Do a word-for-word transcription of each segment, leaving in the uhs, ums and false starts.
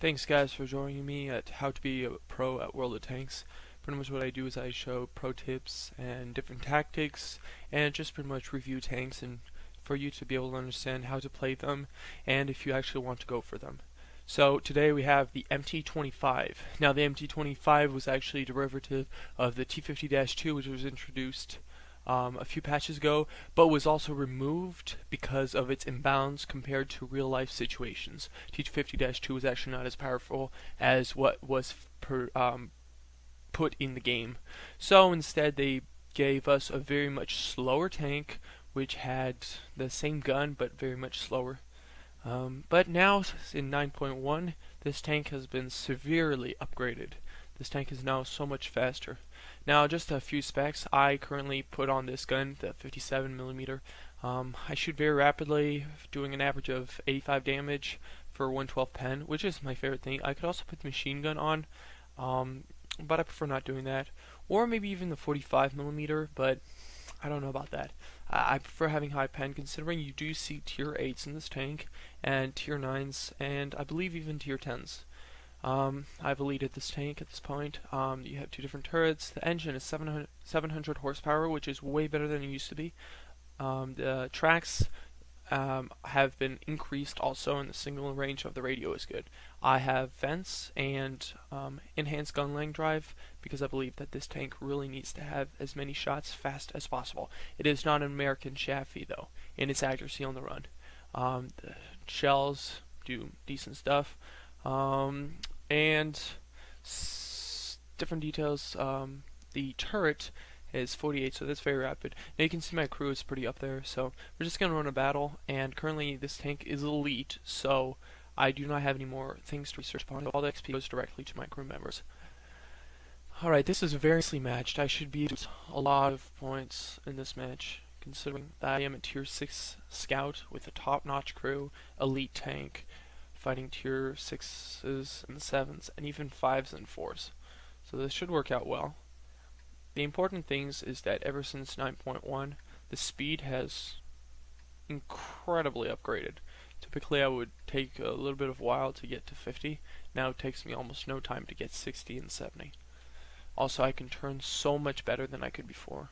Thanks guys for joining me at How to Be a Pro at World of Tanks. Pretty much what I do is I show pro tips and different tactics and just pretty much review tanks and for you to be able to understand how to play them and if you actually want to go for them. So today we have the M T twenty-five. Now the M T twenty-five was actually a derivative of the T fifty dash two, which was introduced Um, a few patches ago, but was also removed because of its imbalance compared to real-life situations. T fifty dash two is actually not as powerful as what was per, um, put in the game. So instead they gave us a very much slower tank, which had the same gun but very much slower. Um, but now in nine point one, this tank has been severely upgraded. This tank is now so much faster. Now, just a few specs. I currently put on this gun, the fifty-seven millimeter. Um, I shoot very rapidly, doing an average of eighty-five damage for one twelve pen, which is my favorite thing. I could also put the machine gun on, um, but I prefer not doing that. Or maybe even the forty-five millimeter, but I don't know about that. I, I prefer having high pen, considering you do see tier eights in this tank, and tier nines, and I believe even tier tens. Um, I've elite this tank at this point. Um, you have two different turrets. The engine is seven hundred horsepower, which is way better than it used to be. Um, the tracks um, have been increased also, and the single range of the radio is good. I have vents and um, enhanced gun laying drive because I believe that this tank really needs to have as many shots fast as possible. It is not an American Chaffee, though, in its accuracy on the run. Um, the shells do decent stuff. Um, and s different details. Um, the turret is forty-eight, so that's very rapid. Now you can see my crew is pretty up there, so we're just going to run a battle, and currently this tank is elite, so I do not have any more things to research upon. All the X P goes directly to my crew members. Alright, this is very nicely matched. I should be at a lot of points in this match, considering that I am a tier six scout with a top-notch crew, elite tank, fighting tier sixes and sevens, and even fives and fours. So this should work out well. The important things is that ever since nine point one, the speed has incredibly upgraded. Typically I would take a little bit of while to get to fifty, now it takes me almost no time to get sixty and seventy. Also I can turn so much better than I could before.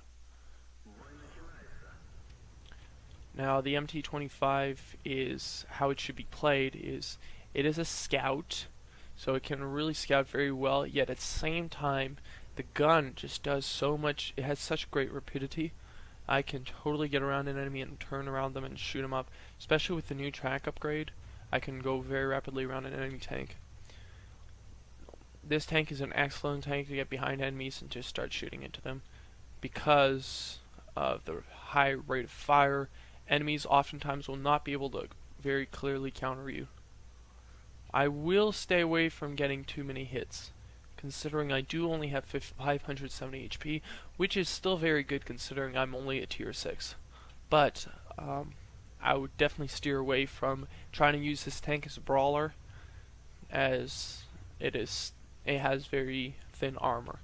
Now the M T twenty-five is how it should be played. Is it is a scout, so it can really scout very well, yet at the same time the gun just does so much. It has such great rapidity. I can totally get around an enemy and turn around them and shoot them up. Especially with the new track upgrade, I can go very rapidly around an enemy tank. This tank is an excellent tank to get behind enemies and just start shooting into them because of the high rate of fire. Enemies oftentimes will not be able to very clearly counter you. I will stay away from getting too many hits, considering I do only have five hundred seventy H P, which is still very good considering I'm only a tier six. But um, I would definitely steer away from trying to use this tank as a brawler, as it is it has very thin armor.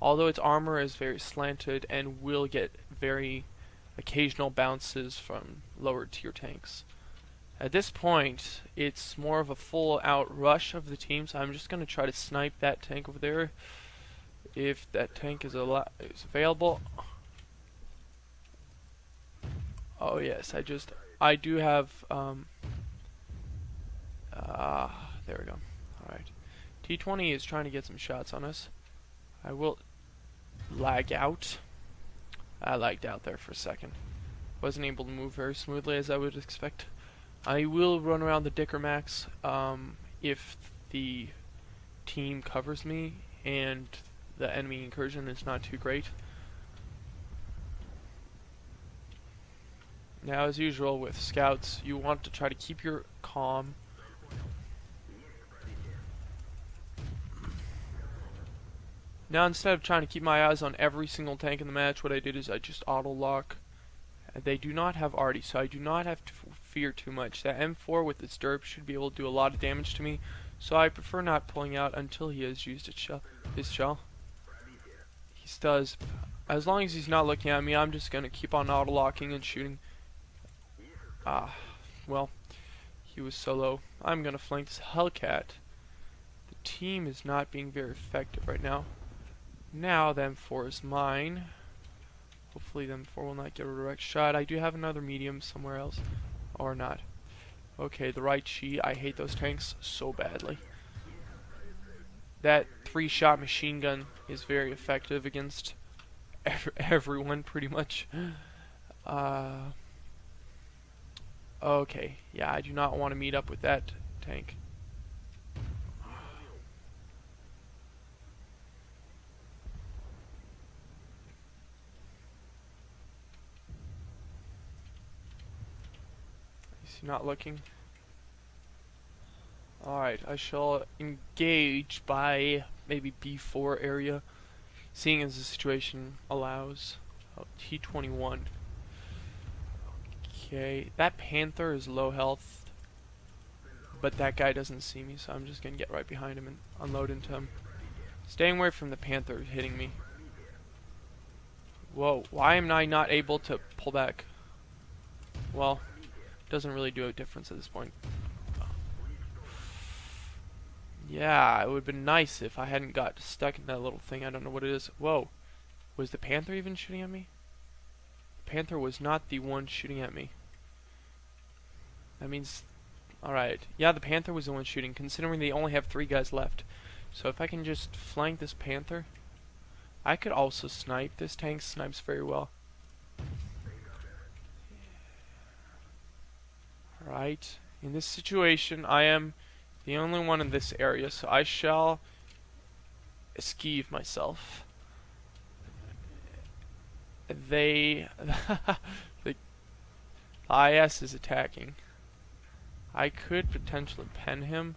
Although its armor is very slanted and will get very occasional bounces from lower tier tanks. At this point it's more of a full out rush of the team, so I'm just going to try to snipe that tank over there if that tank is, is available. Oh yes, I just I do have um, uh, there we go. Alright, T twenty is trying to get some shots on us. I will lag out. I lagged out there for a second. Wasn't able to move very smoothly as I would expect. I will run around the Dickermax um, if the team covers me and the enemy incursion is not too great. Now, as usual with scouts, you want to try to keep your calm. Now instead of trying to keep my eyes on every single tank in the match, what I did is I just auto-lock. They do not have arty, so I do not have to fear too much. That M four with its derp should be able to do a lot of damage to me, so I prefer not pulling out until he has used its shell, his shell. He does. As long as he's not looking at me, I'm just going to keep on auto-locking and shooting. Ah, well, he was so low. I'm going to flank this Hellcat. team is not being very effective right now. Now the M four is mine. Hopefully the M four will not get a direct shot. I do have another medium somewhere else. Or not. Okay, the right Chi. I hate those tanks so badly. That three-shot machine gun is very effective against ev everyone, pretty much. Uh, okay, yeah, I do not want to meet up with that tank. Not looking. Alright, I shall engage by maybe B four area, seeing as the situation allows. Oh, T twenty-one. Okay, that Panther is low health, but that guy doesn't see me, so I'm just gonna get right behind him and unload into him. Staying away from the Panther hitting me. Whoa, why am I not able to pull back? Well, doesn't really do a difference at this point. Yeah, it would have been nice if I hadn't got stuck in that little thing. I don't know what it is. Whoa. Was the Panther even shooting at me? The Panther was not the one shooting at me. That means... Alright. Yeah, the Panther was the one shooting, considering they only have three guys left. So if I can just flank this Panther... I could also snipe. This tank snipes very well. Right. In this situation, I am the only one in this area, so I shall esquive myself. They... the I S is attacking. I could potentially pen him,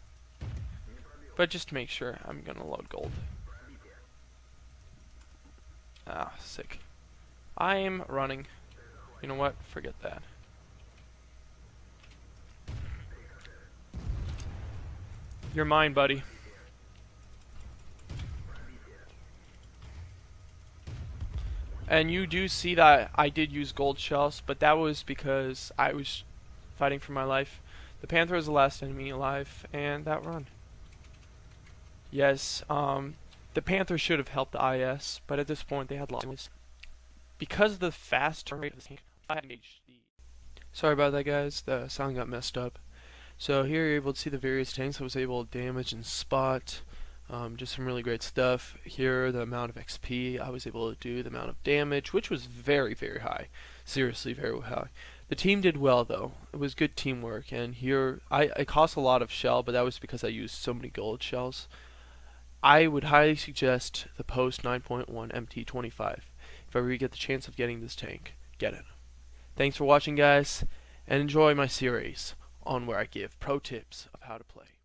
but just to make sure, I'm gonna load gold. Ah, sick. I am running. You know what? Forget that. You're mine, buddy. And you do see that I did use gold shells, but that was because I was fighting for my life. The Panther is the last enemy alive, and that run. Yes, um, the Panther should have helped the I S, but at this point they had lost. Because of the fast turn rate of the tank, I engaged the... Sorry about that, guys. The sound got messed up. So here you're able to see the various tanks I was able to damage and spot. Um, just some really great stuff. Here, the amount of X P I was able to do, the amount of damage, which was very, very high. Seriously, very high. The team did well, though. It was good teamwork. And here, I, it cost a lot of shell, but that was because I used so many gold shells. I would highly suggest the post nine point one M T twenty-five. If ever you get the chance of getting this tank, get it. Thanks for watching, guys, and enjoy my series on where I give pro tips of how to play.